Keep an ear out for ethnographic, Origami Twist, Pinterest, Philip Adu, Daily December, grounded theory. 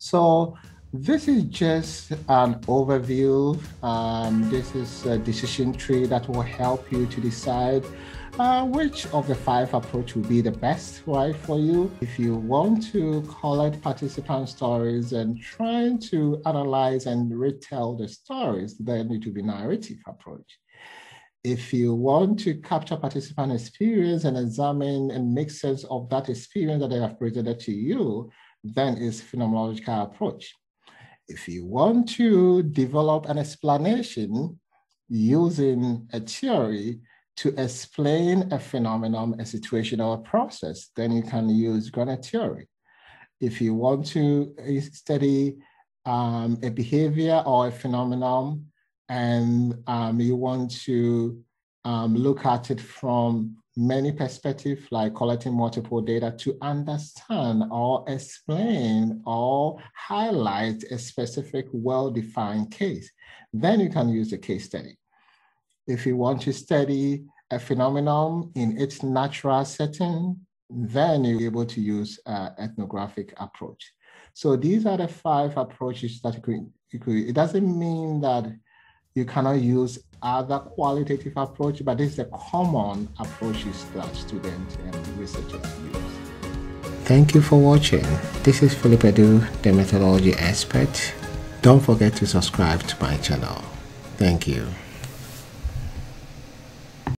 So this is just an overview. This is a decision tree that will help you to decide which of the 5 approach will be the best, right, for you. If you want to collect participant stories and trying to analyze and retell the stories, then it will be narrative approach. If you want to capture participant experience and examine and make sense of that experience that they have presented to you, then it's phenomenological approach. If you want to develop an explanation using a theory to explain a phenomenon, a situation, or a process, then you can use Granite theory. If you want to study a behavior or a phenomenon, and you want to look at it from many perspectives, like collecting multiple data to understand or explain or highlight a specific well-defined case, then you can use the case study. If you want to study a phenomenon in its natural setting, then you're able to use an ethnographic approach. So these are the 5 approaches that it doesn't mean that you cannot use other qualitative approach, but this is the common approaches that students and researchers use. Thank you for watching. This is Philip Adu, the methodology expert. Don't forget to subscribe to my channel. Thank you.